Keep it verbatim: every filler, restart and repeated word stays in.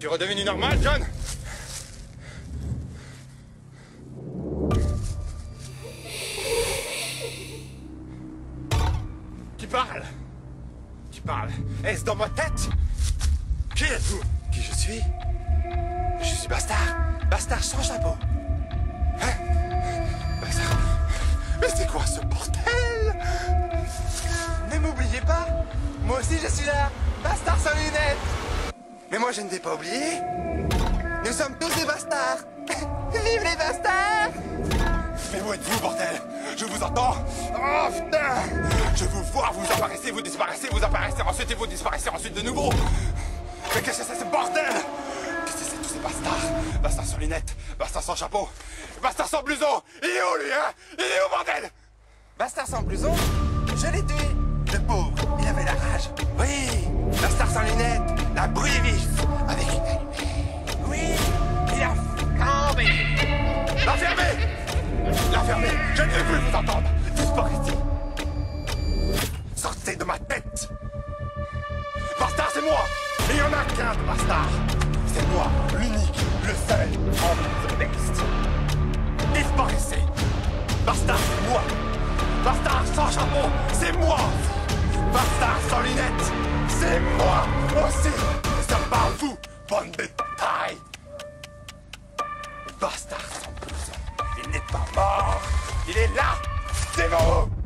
tu redevenu normal, John? Tu parles? Tu parles? Est-ce dans ma tête? Qui êtes-vous? Qui je suis? Je suis Bastard. Bastard sans chapeau. Hein? Bastard. Mais c'est quoi ce bordel? Ne m'oubliez pas. Moi aussi je suis là. Bastard sans lunettes. Mais moi je ne t'ai pas oublié. Nous sommes tous des bastards. Vive les bastards! Mais où êtes-vous, bordel? Je vous entends. Oh putain! Je vous vois, vous apparaissez, vous disparaissez, vous apparaissez ensuite et vous disparaissez ensuite de nouveau. Mais qu'est-ce que c'est ce bordel? Qu'est-ce que c'est tous ces bastards? Bastards sans lunettes, bastards sans chapeau, bastards sans blouson. Il est où lui, hein? Il est où, bordel? Bastard sans blouson? Je l'ai tué. Le pauvre, il avait la rage. Oui, bastard sans lunettes, la brûlée vif, avec une allumée. Oui, il a flambé. L'enfermé, l'enfermé, je ne veux plus vous entendre. Disparaissez. Sortez de ma tête. Bastard, c'est moi. Il n'y en a qu'un de bastard. C'est moi, l'unique, le seul, homme de best. Disparaissez. Bastard, c'est moi. Bastard sans chapeau, c'est moi. Bastard sans lunettes, c'est moi aussi. Ça parle vous, bonne bétail. Bastard sans blouson, il n'est pas mort. Il est là, c'est vous.